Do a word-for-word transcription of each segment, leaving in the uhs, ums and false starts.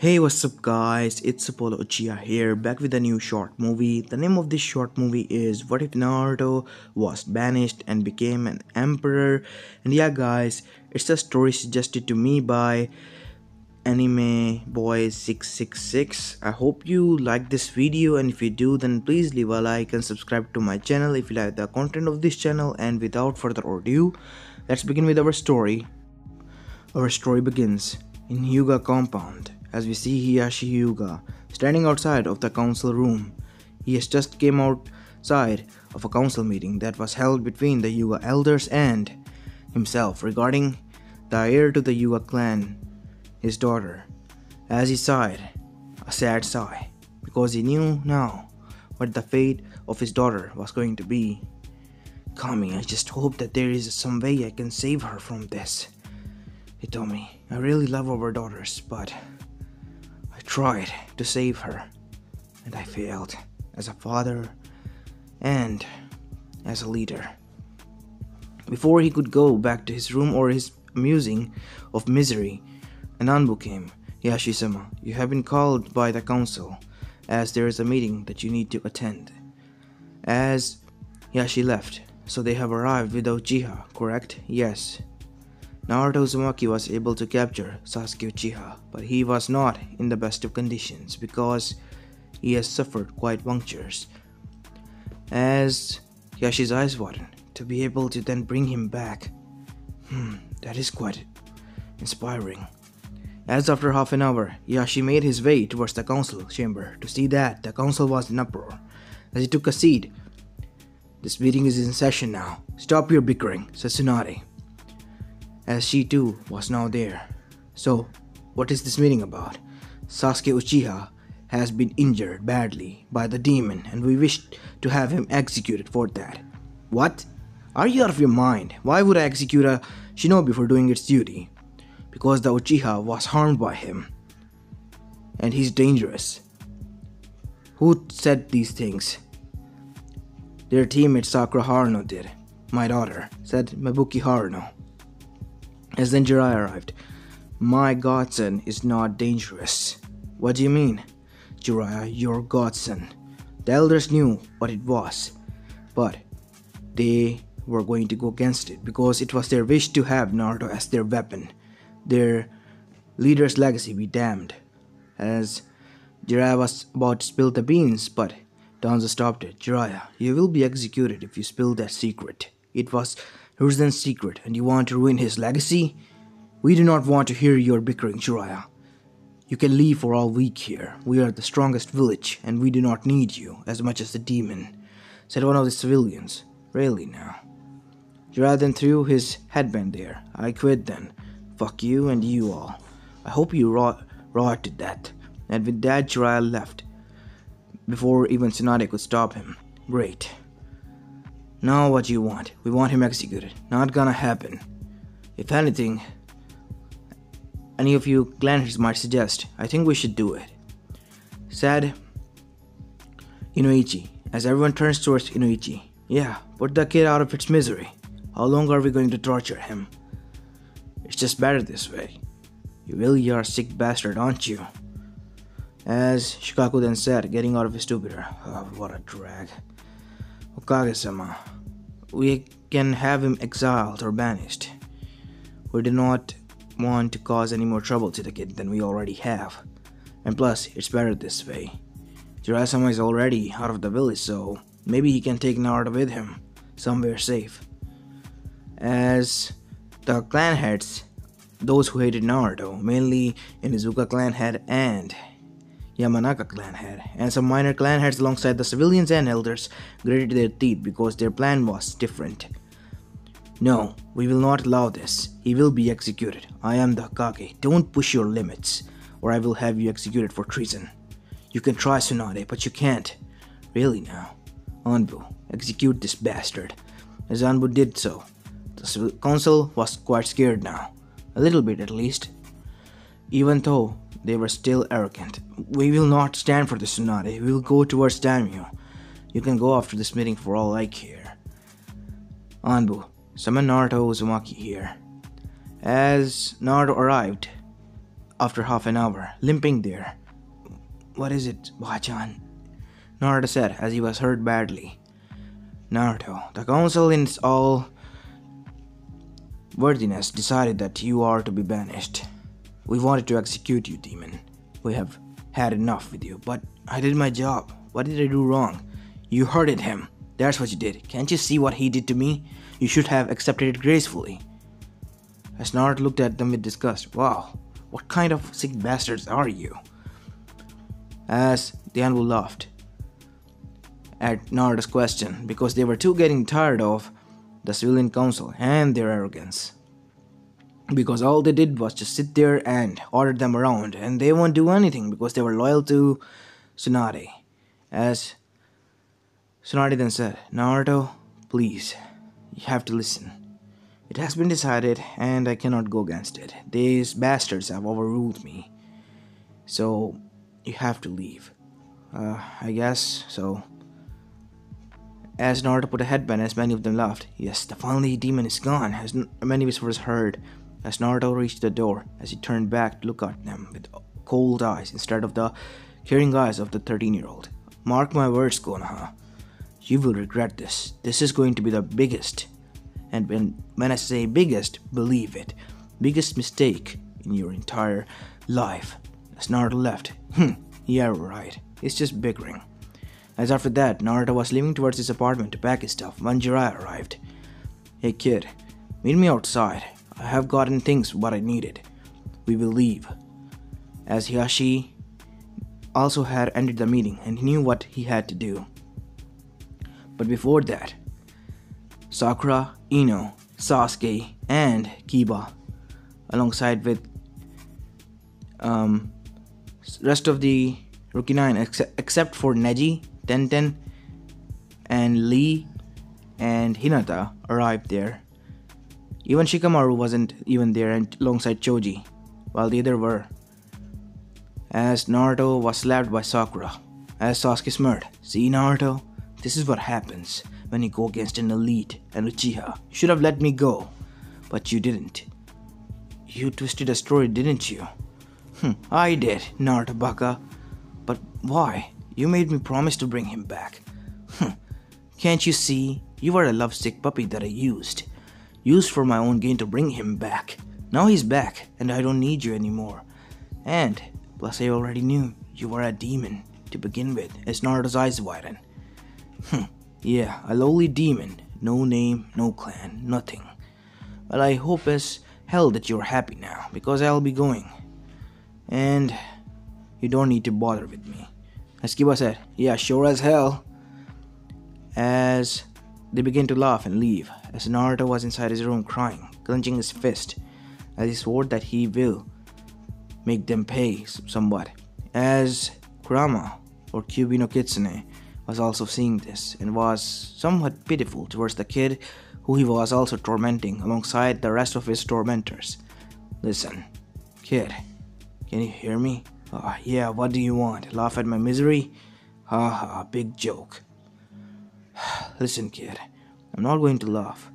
Hey, what's up guys, it's Apollo Uchiha here, back with a new short movie. The name of this short movie is What If Naruto Was Banished and Became an Emperor? And yeah guys, it's a story suggested to me by Anime Boy six six six. I hope you like this video, and if you do then please leave a like and subscribe to my channel if you like the content of this channel. And without further ado, let's begin with our story. Our story begins in Hyuga compound, as we see Hiyashi Hyuga standing outside of the council room. He has just came outside of a council meeting that was held between the Hyuga elders and himself regarding the heir to the Hyuga clan, his daughter. As he sighed, a sad sigh, because he knew now what the fate of his daughter was going to be. Kami, I just hope that there is some way I can save her from this. Hitomi, I really love our daughters, but I tried to save her, and I failed as a father and as a leader. Before he could go back to his room or his musing of misery, an Anbu came. Yashi-sama, you have been called by the council, as there is a meeting that you need to attend. As Yashi left, so they have arrived with Uchiha, correct? Yes. Naruto Uzumaki was able to capture Sasuke Uchiha, but he was not in the best of conditions because he has suffered quite punctures. As Yashi's eyes widen, to be able to then bring him back, hmm, that is quite inspiring. As after half an hour, Yashi made his way towards the council chamber to see that the council was in uproar. As he took a seat, this meeting is in session now. Stop your bickering, said Tsunade, as she too was now there. So, what is this meeting about? Sasuke Uchiha has been injured badly by the demon, and we wish to have him executed for that. What? Are you out of your mind? Why would I execute a shinobi for doing its duty? Because the Uchiha was harmed by him, and he's dangerous. Who said these things? Their teammate Sakura Haruno did. My daughter, said Mabuki Haruno. As then Jiraiya arrived. My godson is not dangerous. What do you mean? Jiraiya, your godson. The elders knew what it was, but they were going to go against it because it was their wish to have Naruto as their weapon. Their leader's legacy be damned. As Jiraiya was about to spill the beans, but Danzo stopped it. Jiraiya, you will be executed if you spill that secret. It was Hiruzen's secret, and you want to ruin his legacy? We do not want to hear your bickering, Jiraiya. You can leave for all week here. We are the strongest village, and we do not need you as much as the demon, said one of the civilians. Really now. Jiraiya then threw his headband there. I quit then. Fuck you and you all. I hope you rot, rot to death. And with that, Jiraiya left before even Tsunade could stop him. Great. Now what do you want? We want him executed. Not gonna happen. If anything, any of you clan heads might suggest, I think we should do it, said Inoichi, as everyone turns towards Inoichi. Yeah, put the kid out of its misery. How long are we going to torture him? It's just better this way. You really are a sick bastard, aren't you? As Shikaku then said, getting out of his stupor. Oh, what a drag. Okage-sama, we can have him exiled or banished. We do not want to cause any more trouble to the kid than we already have. And plus, it's better this way. Jiraiya-sama is already out of the village, so maybe he can take Naruto with him, somewhere safe. As the clan heads, those who hated Naruto, mainly Inizuka clan head and Yamanaka clan head, and some minor clan heads alongside the civilians and elders, gritted their teeth because their plan was different. No, we will not allow this. He will be executed. I am the Hokage. Don't push your limits, or I will have you executed for treason. You can try, Tsunade, but you can't. Really now. Anbu, execute this bastard. As Anbu did so, the council was quite scared now. A little bit at least. Even though they were still arrogant. We will not stand for the Tsunade. We will go towards Daimyo. You can go after this meeting for all I care. Anbu, summon Naruto Uzumaki here. As Naruto arrived, after half an hour, limping there. "What is it, Boa-chan?" Naruto said as he was hurt badly. "Naruto, the council in its all worthiness decided that you are to be banished. We wanted to execute you, demon. We have had enough with you, but I did my job. What did I do wrong?" "You hurted him. That's what you did. Can't you see what he did to me? You should have accepted it gracefully." As Naruto looked at them with disgust. "Wow, what kind of sick bastards are you?" As the anvil laughed at Naruto's question, because they were too getting tired of the civilian council and their arrogance. Because all they did was just sit there and order them around, and they won't do anything because they were loyal to Tsunade. As Tsunade then said, "Naruto, please, you have to listen. It has been decided and I cannot go against it. These bastards have overruled me. So, you have to leave." Uh, I guess so. As Naruto put a headband as many of them laughed. "Yes, the finally demon is gone," as many whispers heard. As Naruto reached the door, as he turned back to look at them with cold eyes instead of the caring eyes of the thirteen-year-old. "Mark my words, Konoha. You will regret this. This is going to be the biggest, and when, when I say biggest, believe it, biggest mistake in your entire life." As Naruto left, "Hmm, yeah, right, it's just bickering." As after that, Naruto was leaving towards his apartment to pack his stuff when Jiraiya arrived. "Hey kid, meet me outside. I have gotten things what I needed. We will leave." As Hayashi also had ended the meeting and knew what he had to do. But before that, Sakura, Ino, Sasuke, and Kiba, alongside with um, rest of the Rookie nine ex except for Neji, Tenten, and Lee, and Hinata, arrived there. Even Shikamaru wasn't even there, and alongside Choji, while the other were. As Naruto was slapped by Sakura, as Sasuke smirked, "See Naruto? This is what happens when you go against an elite and Uchiha. You should have let me go, but you didn't. You twisted a story, didn't you?" "Hm, I did, Naruto Baka. But why? You made me promise to bring him back." "Hm, can't you see? You were a lovesick puppy that I used. Used for my own gain to bring him back. Now he's back, and I don't need you anymore. And, plus I already knew you were a demon to begin with," as Naruto's eyes widened. "Hmm, yeah, a lowly demon, no name, no clan, nothing. Well, I hope as hell that you're happy now, because I'll be going. And you don't need to bother with me." As Kiba said, "Yeah, sure as hell." As they began to laugh and leave, as Naruto was inside his room crying, clenching his fist, as he swore that he will make them pay somewhat. As Kurama, or Kyuubi no Kitsune, was also seeing this and was somewhat pitiful towards the kid who he was also tormenting alongside the rest of his tormentors. "Listen, kid, can you hear me? Ah, oh, yeah, what do you want? Laugh at my misery? Ha ha, big joke." "Listen, kid, I'm not going to laugh.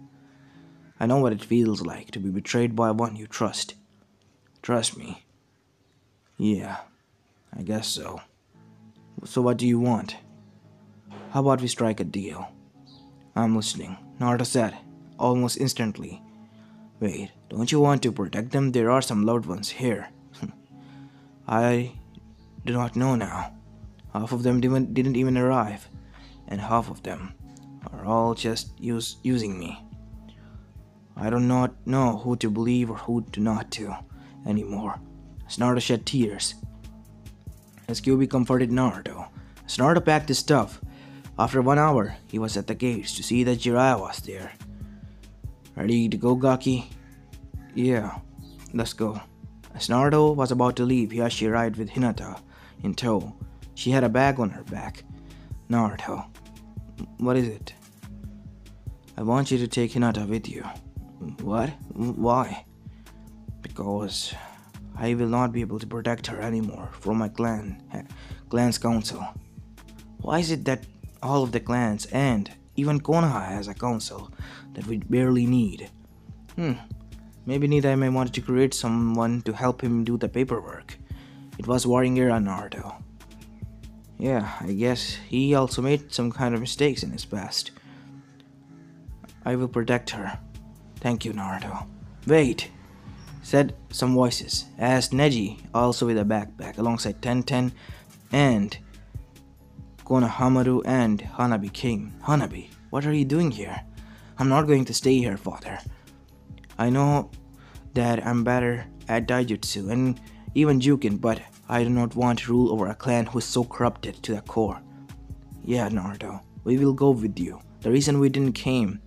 I know what it feels like to be betrayed by one you trust. Trust me." "Yeah, I guess so. So what do you want? How about we strike a deal?" "I'm listening," Naruto said, almost instantly. "Wait, don't you want to protect them? There are some loved ones here." "I do not know now. Half of them didn't, didn't even arrive, and half of them are all just use, using me. I do not know who to believe or who to not to anymore." As Naruto shed tears, as Kyuubi comforted Naruto, as Naruto packed his stuff. After one hour, he was at the gates to see that Jiraiya was there. "Ready to go, Gaki?" "Yeah, let's go." As Naruto was about to leave, Hayashi arrived with Hinata in tow. She had a bag on her back. "Naruto, what is it?" "I want you to take Hinata with you." "What? Why?" "Because I will not be able to protect her anymore from my clan, clan's council." "Why is it that all of the clans and even Konoha has a council that we barely need?" "Hmm, Maybe Nidaime wanted to create someone to help him do the paperwork. It was warring era Naruto. Yeah, I guess he also made some kind of mistakes in his past. I will protect her. Thank you, Naruto. Wait, said some voices, as Neji, also with a backpack, alongside Tenten and Konohamaru and Hanabi came. Hanabi, what are you doing here? I'm not going to stay here, father. I know that I'm better at Daijutsu and even Jukin, but I do not want to rule over a clan who is so corrupted to the core. Yeah, Naruto, we will go with you. The reason we didn't came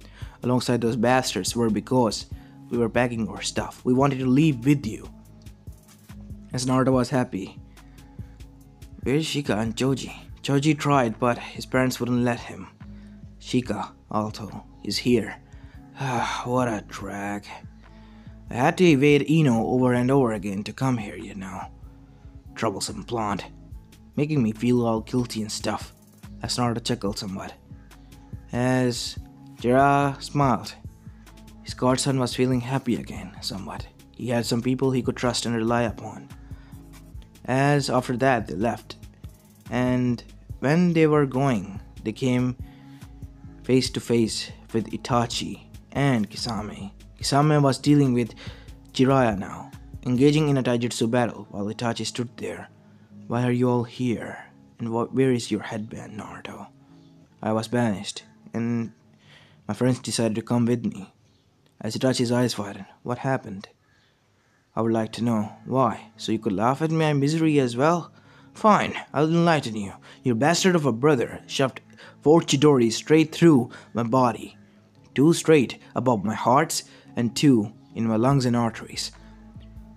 alongside those bastards were because we were packing our stuff. We wanted to leave with you. As Naruto was happy. Where's Shika and Choji? Choji tried, but his parents wouldn't let him. Shika, also, is here. What a drag. I had to evade Ino over and over again to come here, you know. Troublesome blonde. Making me feel all guilty and stuff. I started to chuckle somewhat. As Jiraiya smiled, his godson was feeling happy again, somewhat. He had some people he could trust and rely upon. As after that, they left. And when they were going, they came face to face with Itachi and Kisame. Kisame was dealing with Jiraiya now, engaging in a taijutsu battle while Itachi stood there. Why are you all here? And what, where is your headband, Naruto? I was banished, and my friends decided to come with me. As Itachi's eyes widened, what happened? I would like to know. Why? So you could laugh at my misery as well? Fine, I'll enlighten you. Your bastard of a brother shoved four chidori straight through my body. Two straight above my heart and two in my lungs and arteries.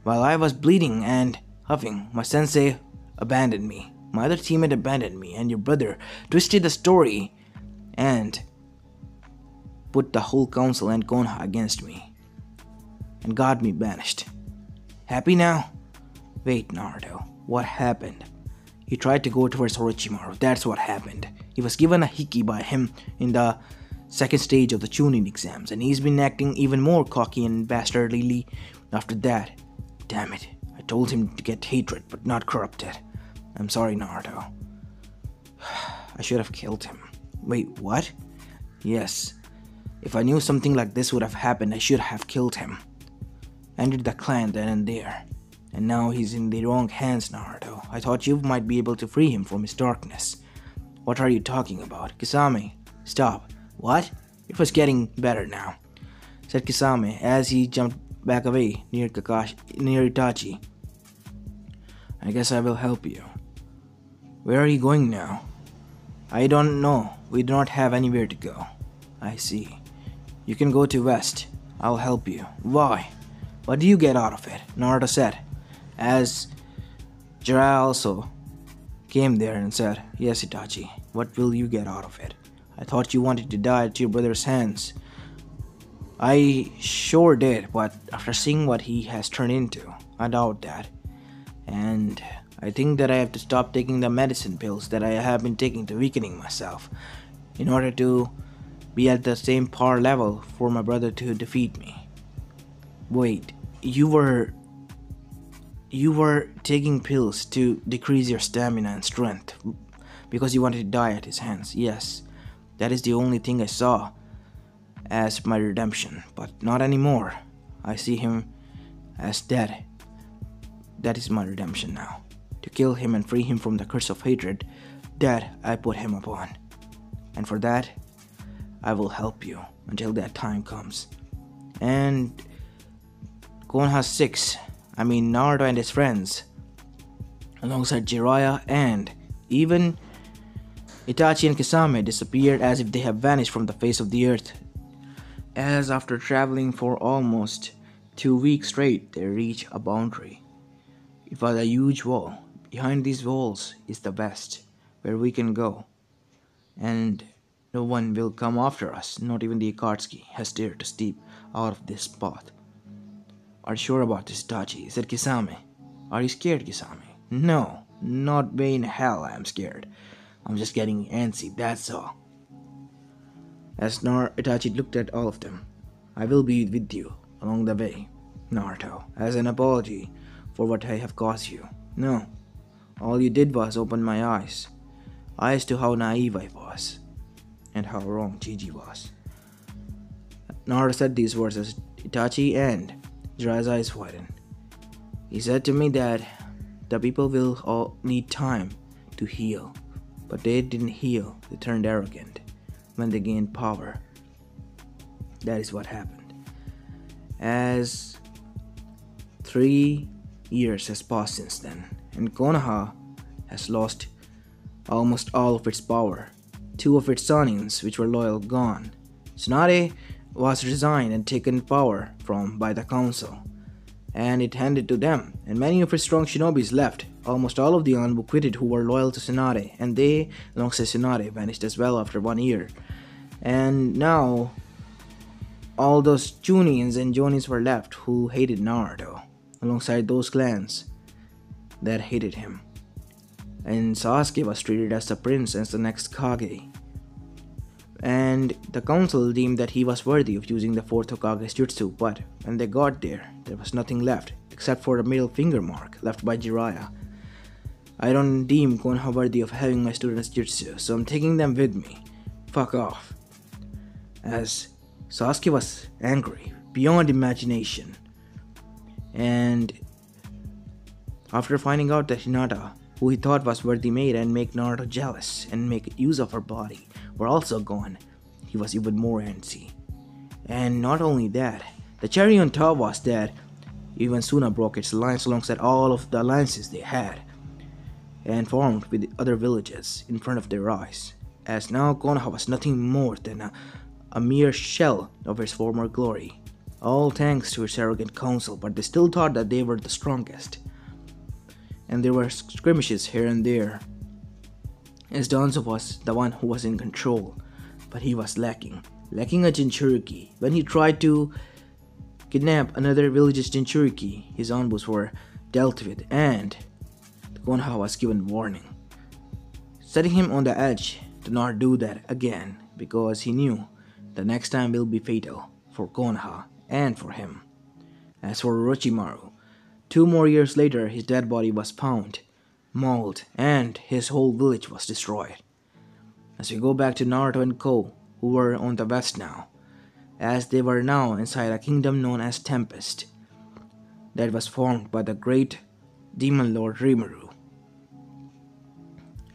While I was bleeding and huffing, my sensei abandoned me. My other teammate abandoned me, and your brother twisted the story and put the whole council and Konoha against me and got me banished. Happy now? Wait, Naruto, what happened? He tried to go towards Orochimaru, that's what happened. He was given a hiki by him in the second stage of the Chunin exams, and he's been acting even more cocky and bastardly after that. Damn it, I told him to get hatred but not corrupted. I'm sorry, Naruto. I should have killed him. Wait, what? Yes. If I knew something like this would have happened, I should have killed him. Ended the clan then and there. And now he's in the wrong hands, Naruto. I thought you might be able to free him from his darkness. What are you talking about? Kisame, stop. What? It was getting better now, said Kisame as he jumped back away near Kakashi, near Itachi. I guess I will help you. Where are you going now? I don't know. We do not have anywhere to go. I see. You can go to West. I'll help you. Why? What do you get out of it? Naruto said, as Jiraiya also came there and said, yes, Itachi, what will you get out of it? I thought you wanted to die at your brother's hands. I sure did, but after seeing what he has turned into, I doubt that. And I think that I have to stop taking the medicine pills that I have been taking to weakening myself in order to be at the same par level for my brother to defeat me. Wait, you were... You were taking pills to decrease your stamina and strength because you wanted to die at his hands. Yes, that is the only thing I saw as my redemption, but not anymore. I see him as dead. That is my redemption now. To kill him and free him from the curse of hatred that I put him upon. And for that, I will help you until that time comes. And Konoha six, I mean Naruto and his friends, alongside Jiraiya and even Itachi and Kisame disappeared as if they have vanished from the face of the earth. As after traveling for almost two weeks straight, they reach a boundary. It was a huge wall. Behind these walls is the West, where we can go. And no one will come after us, not even the Akatsuki has dared to step out of this path. Are you sure about this, Itachi? Said Kisame. Are you scared, Kisame? No, not way in hell I am scared. I'm just getting antsy, that's all. As Nar Itachi looked at all of them, I will be with you along the way. Naruto, as an apology for what I have caused you. No, all you did was open my eyes. Eyes to how naive I was, and how wrong Gigi was. Naruto said these words as Itachi and Jiraiya's eyes widened. He said to me that the people will all need time to heal, but they didn't heal, they turned arrogant when they gained power. That is what happened. As three years has passed since then, and Konoha has lost almost all of its power. Two of its sons, which were loyal, gone. Tsunade was resigned and taken power from by the council, and it handed to them, and many of its strong shinobis left. Almost all of the Anbu quitted who were loyal to Tsunade, and they, along with Tsunade, vanished as well after one year. And now, all those Chunins and Jonis were left who hated Naruto, alongside those clans that hated him. And Sasuke was treated as the prince and the next Kage, and the council deemed that he was worthy of using the fourth Hokage's jutsu, but when they got there, there was nothing left except for a middle finger mark left by Jiraiya. I don't deem Konoha worthy of having my students' jutsu, so I'm taking them with me. Fuck off. As Sasuke was angry, beyond imagination, and after finding out that Hinata, who he thought was worthy made and make Naruto jealous and make use of her body, were also gone, he was even more antsy. And not only that, the cherry on top was that even Suna broke its alliance alongside all of the alliances they had and formed with the other villages in front of their eyes, as now Konoha was nothing more than a, a mere shell of its former glory, all thanks to its arrogant council, but they still thought that they were the strongest. And there were skirmishes here and there, as Danzo was the one who was in control, but he was lacking, lacking a Jinchuriki. When he tried to kidnap another village's Jinchuriki, his Anbus were dealt with, and Konoha was given warning, setting him on the edge to not do that again, because he knew the next time will be fatal for Konoha and for him. As for Orochimaru, two more years later, his dead body was found, mauled, and his whole village was destroyed. As we go back to Naruto and Co, who were on the west now, as they were now inside a kingdom known as Tempest, that was formed by the great demon lord Rimuru.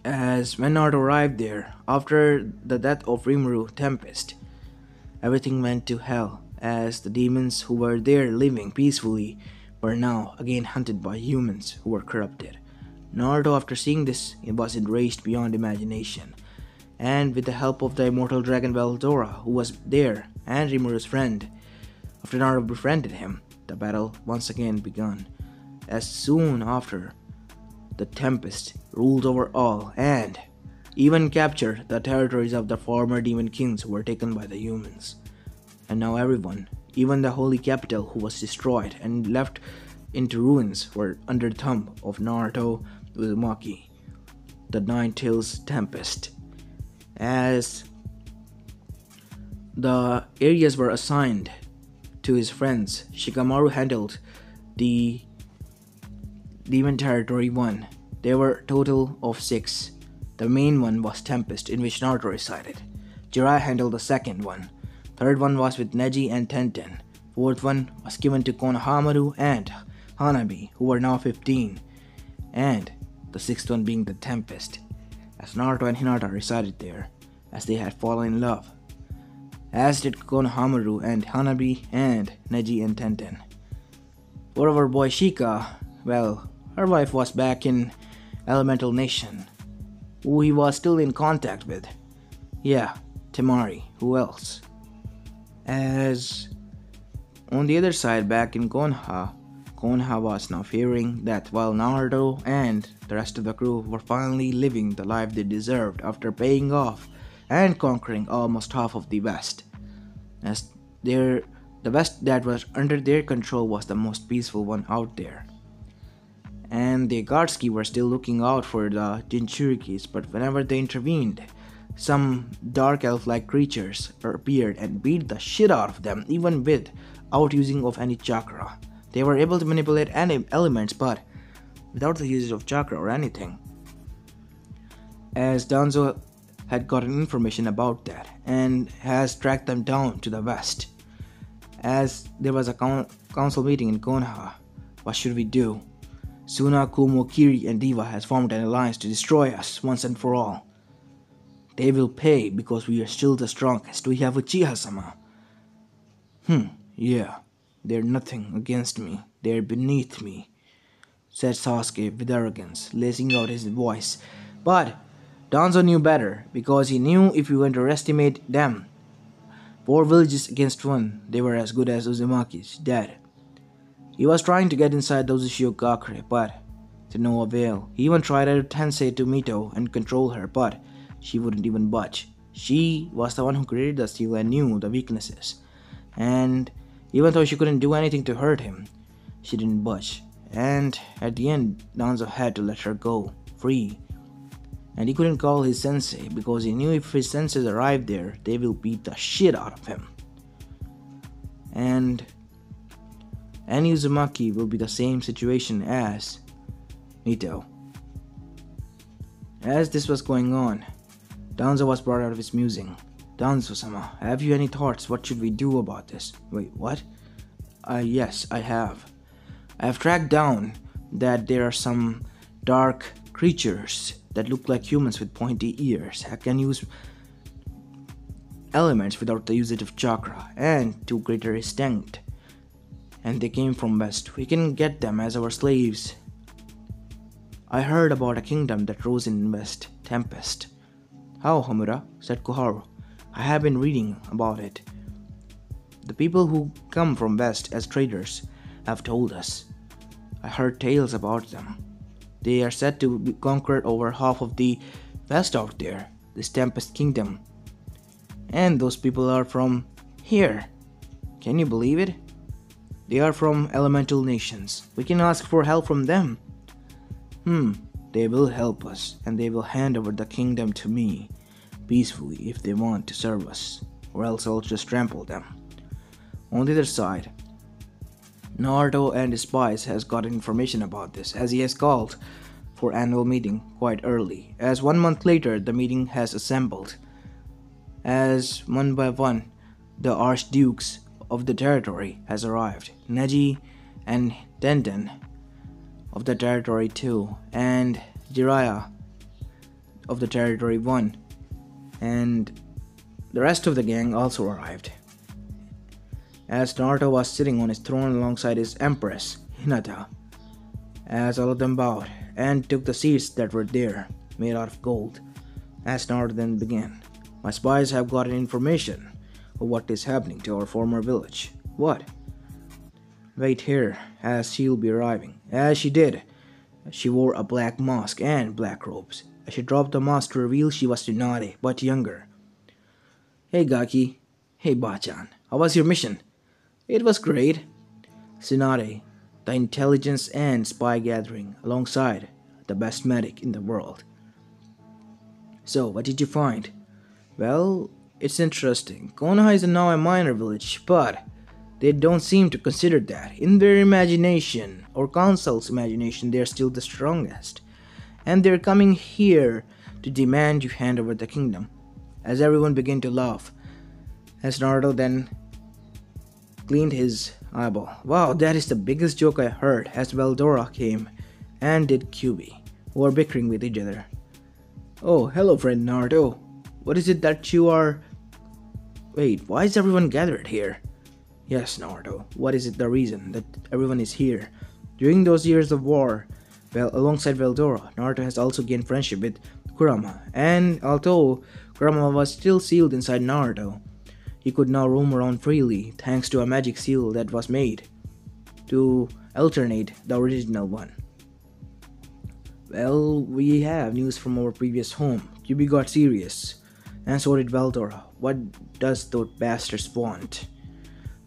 As when Naruto arrived there, after the death of Rimuru, Tempest, everything went to hell, as the demons who were there living peacefully were now again hunted by humans who were corrupted. Naruto, after seeing this, was enraged beyond imagination, and with the help of the immortal dragon Veldora, who was there, and Rimuru's friend, after Naruto befriended him, the battle once again began. As soon after, the Tempest ruled over all, and even captured the territories of the former demon kings who were taken by the humans. And now everyone, even the holy capital who was destroyed and left into ruins, were under the thumb of Naruto Uzumaki, the Nine-Tails Tempest, as the areas were assigned to his friends. Shikamaru handled the Demon Territory one. There were a total of six. The main one was Tempest, in which Naruto resided. Jiraiya handled the second one. Third one was with Neji and Tenten. Fourth one was given to Konohamaru and Hanabi, who were now fifteen. And the sixth one being the Tempest, as Naruto and Hinata resided there, as they had fallen in love, as did Konohamaru and Hanabi and Neji and Tenten. For our boy Shika, well, her wife was back in Elemental Nation, who he was still in contact with. Yeah, Temari, who else? As on the other side, back in Konoha, Konoha was now fearing that while Naruto and the rest of the crew were finally living the life they deserved after paying off and conquering almost half of the West, as their, the West that was under their control was the most peaceful one out there, and the Akatsuki were still looking out for the Jinchurikis, but whenever they intervened, some dark elf-like creatures appeared and beat the shit out of them, even without using of any chakra. They were able to manipulate any elements, but without the usage of chakra or anything, as Danzo had gotten information about that and has tracked them down to the west. As there was a con council meeting in Konoha, what should we do? Suna, Kumo, Kiri and Diva has formed an alliance to destroy us once and for all. They will pay because we are still the strongest. We have Uchiha-sama. Hmm, yeah, they're nothing against me. They're beneath me, said Sasuke with arrogance, lacing out his voice. But Danzo knew better, because he knew if you underestimate them, four villages against one, they were as good as Uzumaki's dead. He was trying to get inside those Shiokakure, but to no avail. He even tried to tensei to Mito and control her, but she wouldn't even budge. She was the one who created the seal and knew the weaknesses, and even though she couldn't do anything to hurt him, she didn't budge. And at the end, Danzo had to let her go, free. And he couldn't call his sensei, because he knew if his senseis arrived there, they will beat the shit out of him. And any Uzumaki will be the same situation as Mito. As this was going on, Danzo was brought out of his musing. Danzo-sama, have you any thoughts? What should we do about this? Wait, what? Uh, yes, I have. I have tracked down that there are some dark creatures that look like humans with pointy ears. I can use elements without the usage of chakra and to greater extent. And they came from west. We can get them as our slaves. I heard about a kingdom that rose in west, Tempest. How, Homura? Said Koharu. I have been reading about it. The people who come from west as traders have told us. I heard tales about them. They are said to be conquered over half of the west out there, this Tempest Kingdom. And those people are from here. Can you believe it? They are from elemental nations. We can ask for help from them. Hmm, they will help us, and they will hand over the kingdom to me, peacefully if they want to serve us, or else I'll just trample them. On the other side, Naruto and his spies has got information about this, as he has called for annual meeting quite early, as one month later the meeting has assembled. As one by one, the archdukes of the territory has arrived, Neji and Tenten of the territory two, and Jiraiya of the territory one, and the rest of the gang also arrived. As Naruto was sitting on his throne alongside his empress, Hinata, as all of them bowed and took the seats that were there, made out of gold, as Naruto then began. My spies have gotten information of what is happening to our former village. What? Wait here, as she'll be arriving. As she did, she wore a black mask and black robes. As she dropped the mask to reveal she was Tsunade, but younger. Hey Gaki, hey Bachan, how was your mission? It was great. Tsunade, the intelligence and spy gathering, alongside the best medic in the world. So, what did you find? Well, it's interesting. Konoha is now a minor village, but they don't seem to consider that. In their imagination, or council's imagination, they're still the strongest. And they're coming here to demand you hand over the kingdom. As everyone began to laugh, as Naruto then cleaned his eyeball. Wow, that is the biggest joke I heard, as Veldora came and did Kyuubi, who were bickering with each other. Oh, hello friend Naruto. What is it that you are... Wait, why is everyone gathered here? Yes, Naruto, what is it the reason that everyone is here? During those years of war, well, alongside Veldora, Naruto has also gained friendship with Kurama, and although Kurama was still sealed inside Naruto, he could now roam around freely thanks to a magic seal that was made to alternate the original one. Well, we have news from our previous home. Kyuubi got serious, and so did Veldora. What does those bastards want?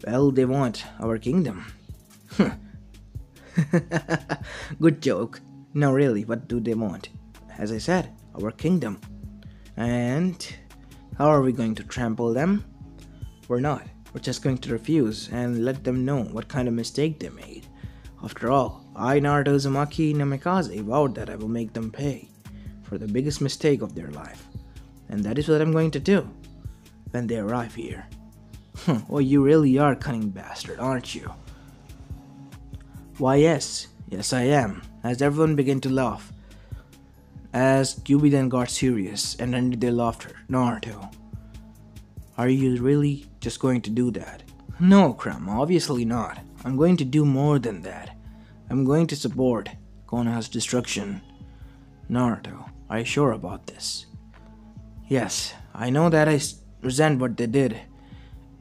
Well, they want our kingdom. Good joke. No, really, what do they want? As I said, our kingdom. And how are we going to trample them? We're not. We're just going to refuse and let them know what kind of mistake they made. After all, I, Naruto Uzumaki Namikaze, vowed that I will make them pay for the biggest mistake of their life. And that is what I'm going to do when they arrive here. Oh, you really are a cunning bastard, aren't you? Why yes, yes I am. As everyone began to laugh, as Kyuubi then got serious and ended their laughter. Naruto, are you really just going to do that? No, Kurama, obviously not. I'm going to do more than that. I'm going to support Konoha's destruction. Naruto, are you sure about this? Yes, I know that I resent what they did,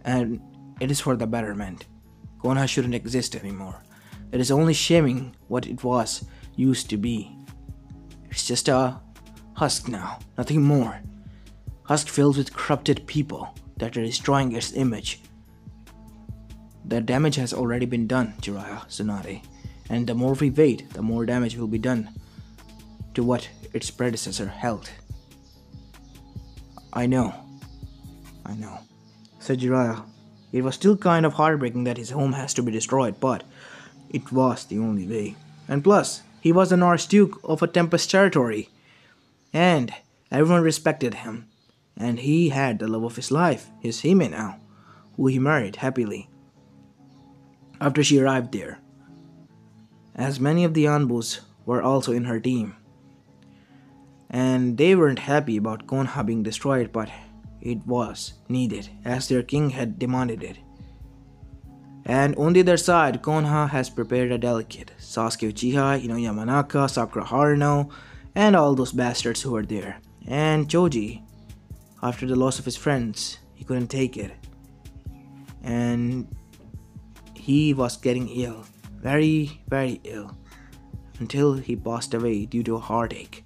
and it is for the betterment. Konoha shouldn't exist anymore. It is only shaming what it was used to be. It's just a husk now, nothing more. Husk filled with corrupted people that are destroying its image. The damage has already been done, Jiraiya, Tsunade, and the more we wait, the more damage will be done to what its predecessor held. I know, I know, said Jiraiya. It was still kind of heartbreaking that his home has to be destroyed, but it was the only way. And plus, he was an archduke of a Tempest territory, and everyone respected him, and he had the love of his life, his Hime now, who he married happily. After she arrived there, as many of the Anbus were also in her team, and they weren't happy about Konoha being destroyed, but it was needed as their king had demanded it. And on the other side, Konoha has prepared a delegate, Sasuke Uchiha, Ino Yamanaka, Sakura Haruno, and all those bastards who were there. And Choji, after the loss of his friends, he couldn't take it, and he was getting ill, very, very ill, until he passed away due to a heartache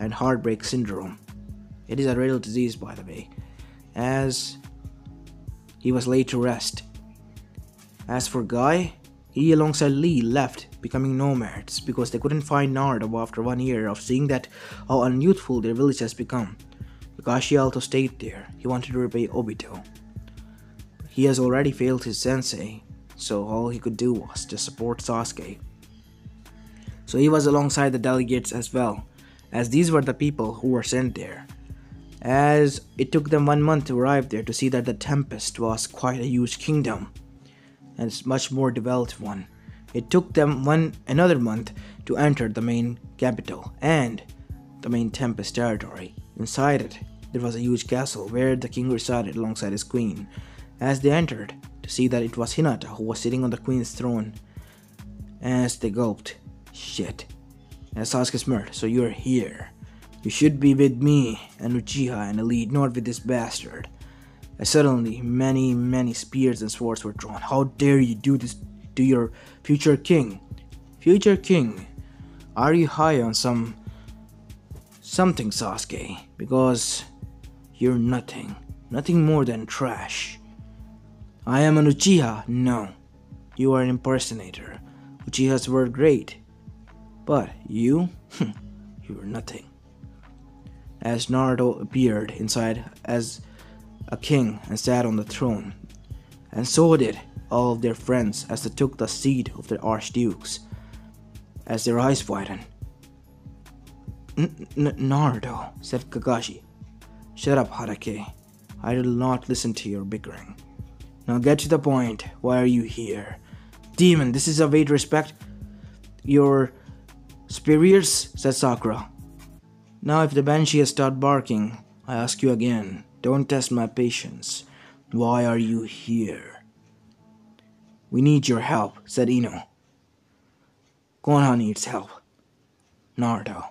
and heartbreak syndrome. It is a real disease, by the way, as he was laid to rest. As for Gai, he alongside Lee left, becoming nomads, because they couldn't find Naruto after one year of seeing that how unyouthful their village has become. Kakashi also stayed there. He wanted to repay Obito. He has already failed his sensei, so all he could do was to support Sasuke. So he was alongside the delegates as well, as these were the people who were sent there. As it took them one month to arrive there to see that the Tempest was quite a huge kingdom, and it's much more developed one. It took them one another month to enter the main capital and the main Tempest territory. Inside it, there was a huge castle where the king resided alongside his queen. As they entered, to see that it was Hinata who was sitting on the queen's throne, as they gulped, shit. As Sasuke smirked, so you're here. You should be with me and Uchiha and Elite, not with this bastard. As suddenly, many, many spears and swords were drawn. How dare you do this to your future king? Future king, are you high on some... something, Sasuke? Because you're nothing. Nothing more than trash. I am an Uchiha. No, you are an impersonator. Uchihas were great, but you, you were nothing. As Naruto appeared inside as a king and sat on the throne, and so did all of their friends as they took the seat of their archdukes, as their eyes widened. N N Naruto, said Kakashi, shut up, Harake. I will not listen to your bickering. Now get to the point. Why are you here? Demon, this is a way to respect your superiors, said Sakura. Now if the banshee has stopped barking, I ask you again. Don't test my patience. Why are you here? We need your help, said Ino. Konoha needs help. Naruto.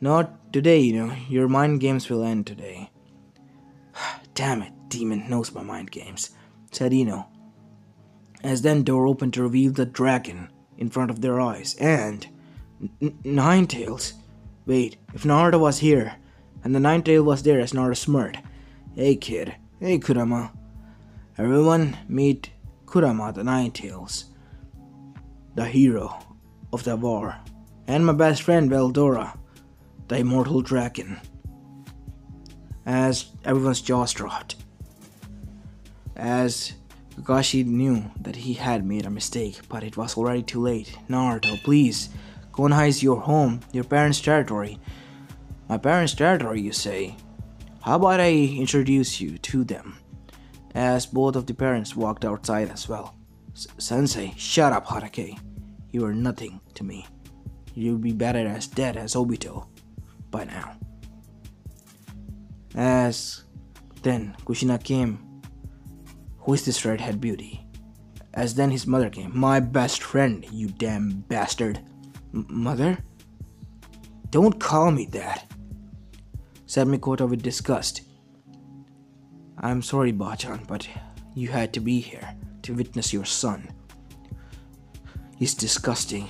Not today, Ino. Your mind games will end today. Damn it, demon knows my mind games, said Ino, as then door opened to reveal the dragon in front of their eyes, and Ninetales. Wait, if Naruto was here, and the Ninetales was there as Naruto smirked. Hey kid, hey Kurama. Everyone meet Kurama the Ninetales, the hero of the war, and my best friend Veldora, the immortal dragon. As everyone's jaws dropped, as Kakashi knew that he had made a mistake, but it was already too late. Naruto, please. Konoha is your home, your parents' territory. My parents' territory, you say? How about I introduce you to them? As both of the parents walked outside as well. Sensei, shut up, Hatake. You are nothing to me. You'll be better as dead as Obito by now. As then Kushina came. Who is this redhead beauty? As then his mother came. My best friend, you damn bastard. M mother? Don't call me that, said Mikoto with disgust. I'm sorry, Bachan, but you had to be here to witness your son. He's disgusting.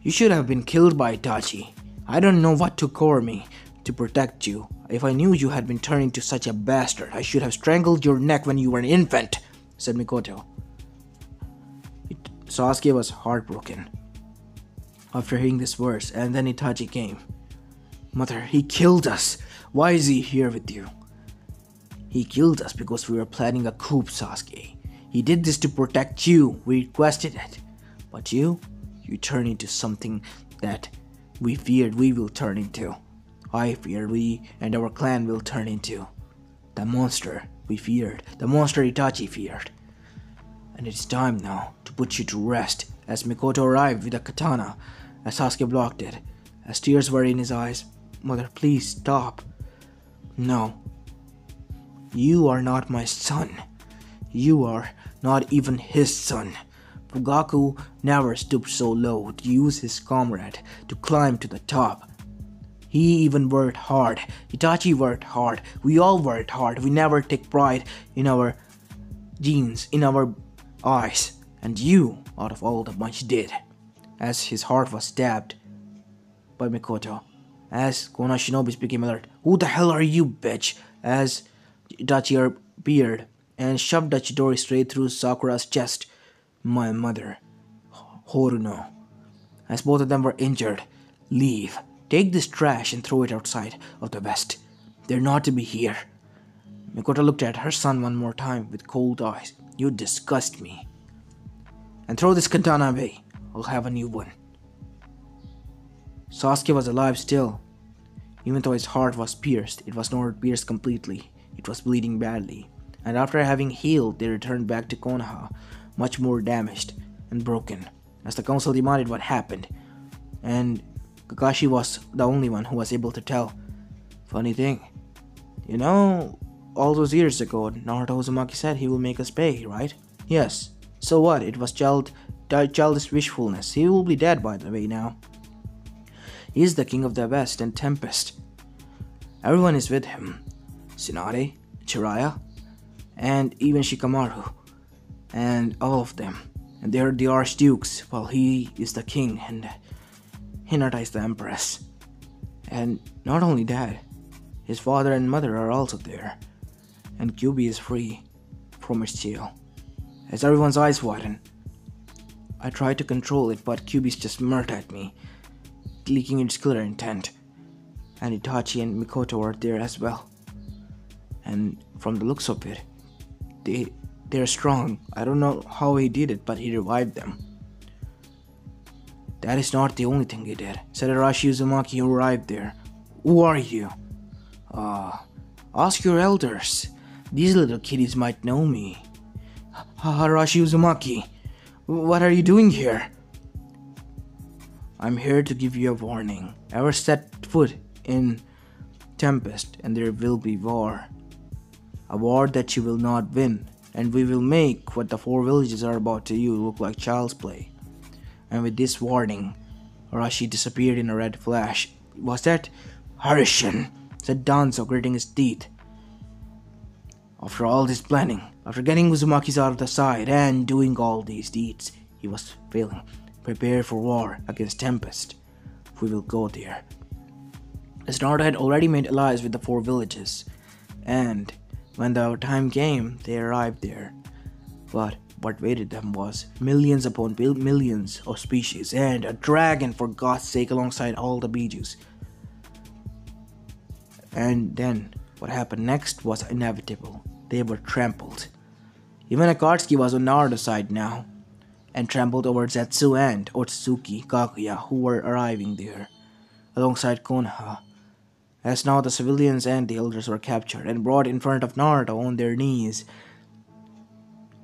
You should have been killed by Itachi. I don't know what took over me to protect you. If I knew you had been turned into such a bastard, I should have strangled your neck when you were an infant, said Mikoto. It, Sasuke was heartbroken after hearing this verse, and then Itachi came. Mother, he killed us. Why is he here with you? He killed us because we were planning a coup, Sasuke. He did this to protect you. We requested it. But you, you turn into something that we feared we will turn into. I fear we and our clan will turn into. The monster we feared. The monster Itachi feared. And it's time now to put you to rest. As Mikoto arrived with a katana, as Sasuke blocked it, as tears were in his eyes, Mother, please stop. No. You are not my son. You are not even his son. Fugaku never stooped so low to use his comrade to climb to the top. He even worked hard. Itachi worked hard. We all worked hard. We never take pride in our genes, in our eyes. And you, out of all the bunch, did. As his heart was stabbed by Mikoto. As Konoha Shinobis became alert. Who the hell are you, bitch? As Itachi appeared and shoved a Chidori straight through Sakura's chest. My mother, Haruno. As both of them were injured, leave. Take this trash and throw it outside of the West. They're not to be here. Mikoto looked at her son one more time with cold eyes. You disgust me. And throw this katana away. I'll have a new one. Sasuke was alive still. Even though his heart was pierced, it was not pierced completely. It was bleeding badly. And after having healed, they returned back to Konoha, much more damaged and broken, as the council demanded what happened, and Kakashi was the only one who was able to tell. Funny thing, you know, all those years ago, Naruto Uzumaki said he will make us pay, right? Yes, so what, it was child, childish wishfulness. He will be dead by the way now. He is the king of the West and Tempest. Everyone is with him, Tsunade, Jiraiya, and even Shikamaru. And all of them. And they're the archdukes, while he is the king and Hinata is the empress. And not only that, his father and mother are also there. And Kyuubi is free from his jail. As everyone's eyes widen, I tried to control it, but Kyuubi's just smirked at me, leaking its clear intent. And Itachi and Mikoto are there as well. And from the looks of it, they... They're strong. I don't know how he did it, but he revived them. That is not the only thing he did, said Arashi Uzumaki who arrived there. Who are you? Ah, uh, ask your elders. These little kiddies might know me. Arashi Uzumaki, what are you doing here? I'm here to give you a warning. Ever set foot in Tempest and there will be war. A war that you will not win. And we will make what the four villages are about to you look like child's play. And with this warning, Arashi disappeared in a red flash. Was that Harishin? Said Danzo, gritting his teeth. After all this planning, after getting Uzumaki's out of the side and doing all these deeds, he was failing. Prepare for war against Tempest. We will go there. As Naruto had already made allies with the four villages, and when the time came, they arrived there. But what waited them was millions upon millions of species and a dragon for God's sake alongside all the Bijus. And then what happened next was inevitable. They were trampled. Even Akatsuki was on Naruto's side now, and trembled over Zetsu and Otsutsuki, Kaguya, who were arriving there, alongside Konoha. As now the civilians and the elders were captured and brought in front of Naruto on their knees,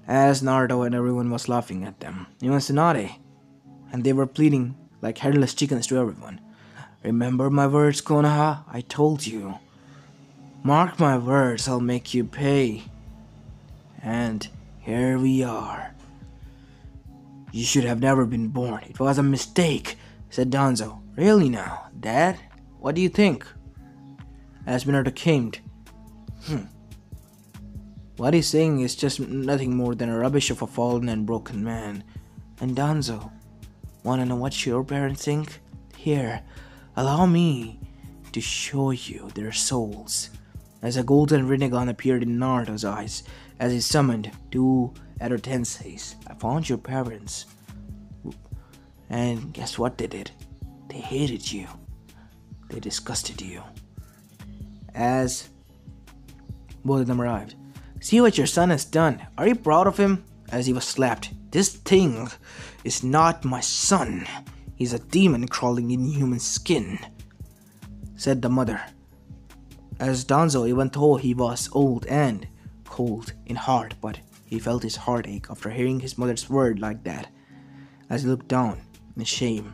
as Naruto and everyone was laughing at them, even Tsunade, and they were pleading like headless chickens to everyone. Remember my words, Konoha, I told you. Mark my words, I'll make you pay. And here we are. You should have never been born, it was a mistake, said Danzo. Really now, Dad? What do you think? As Minato came, hmm. What he's saying is just nothing more than a rubbish of a fallen and broken man. And Danzo, wanna know what your parents think? Here, allow me to show you their souls. As a golden rinnegan appeared in Naruto's eyes, as he summoned two Edo Tenseis, I found your parents. And guess what they did? They hated you. They disgusted you. As both of them arrived. See what your son has done. Are you proud of him? As he was slapped. This thing is not my son. He's a demon crawling in human skin, said the mother. As Danzo, even though he was old and cold in heart, but he felt his heart ache after hearing his mother's word like that. As he looked down in shame.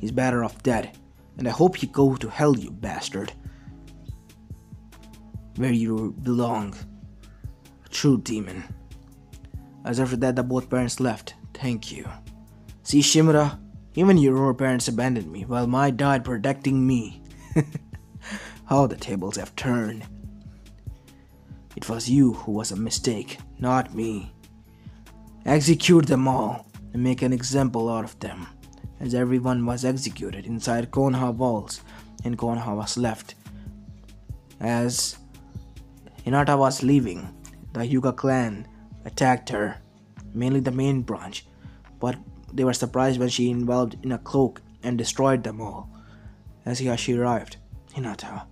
He's better off dead. And I hope you go to hell, you bastard. Where you belong. A true demon. As after that, the both parents left. Thank you. See, Shimura, even your parents abandoned me, while my died protecting me. How the tables have turned. It was you who was a mistake, not me. Execute them all, and make an example out of them. As everyone was executed inside Konoha walls, and Konoha was left. As Hinata was leaving, the Hyuga clan attacked her, mainly the main branch, but they were surprised when she enveloped in a cloak and destroyed them all. As Hiyashi arrived, Hinata,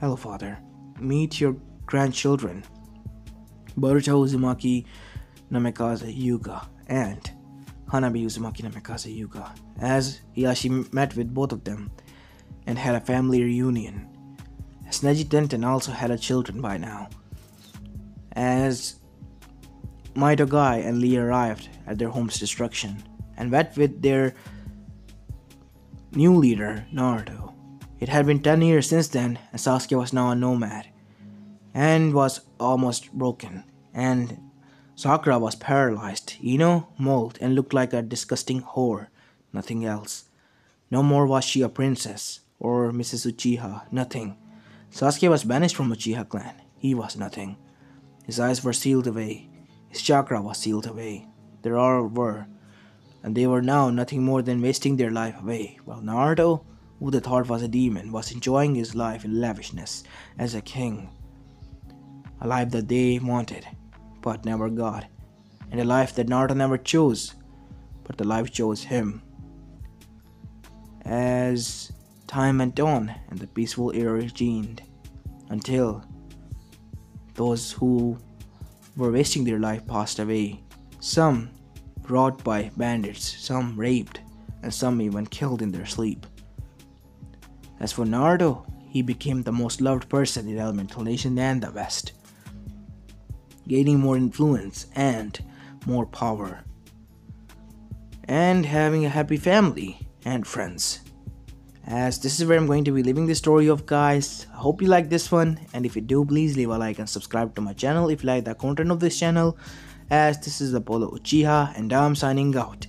hello father, meet your grandchildren, Boruto Uzumaki Namikaze Hyuga and Hanabi Uzumaki Namikaze Hyuga. As Hiyashi met with both of them and had a family reunion. As Neji Tenten also had a children by now. As Maito Gai and Lee arrived at their home's destruction and met with their new leader Naruto. It had been ten years since then, and Sasuke was now a nomad and was almost broken, and Sakura was paralyzed, Ino mauled and looked like a disgusting whore, nothing else. No more was she a princess or Missus Uchiha, nothing. Sasuke was banished from Uchiha clan, he was nothing. His eyes were sealed away, his chakra was sealed away, there all were, and they were now nothing more than wasting their life away, while Naruto, who the thought was a demon, was enjoying his life in lavishness as a king. A life that they wanted, but never got, and a life that Naruto never chose, but the life chose him. As time went on and the peaceful era regained, until those who were wasting their life passed away, some brought by bandits, some raped, and some even killed in their sleep. As for Naruto, he became the most loved person in Elemental Nation and the West, gaining more influence and more power, and having a happy family and friends. As this is where I'm going to be leaving the story off, guys. I hope you like this one, and if you do, please leave a like and subscribe to my channel if you like the content of this channel. As this is Apollo Uchiha, and I'm signing out.